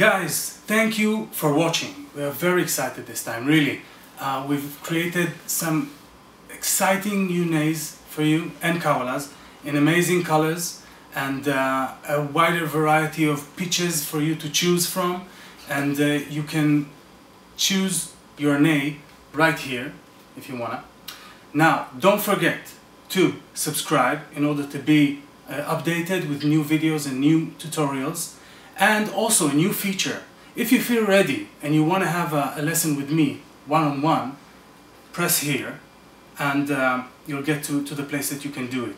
Guys, thank you for watching. We are very excited this time, really. We've created some exciting new Neys for you and Kawalas in amazing colors and a wider variety of pitches for you to choose from, and you can choose your Ney right here if you wanna. Now, don't forget to subscribe in order to be updated with new videos and new tutorials, and also a new feature. If you feel ready and you want to have a lesson with me one-on-one, press here and you'll get to the place that you can do it.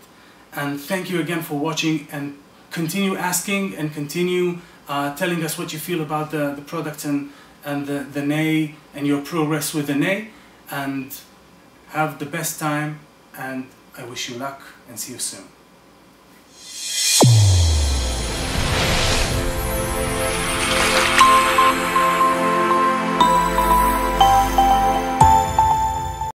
And thank you again for watching, and continue asking and continue telling us what you feel about the product and the Ney and your progress with the Ney, and have the best time, and I wish you luck and see you soon.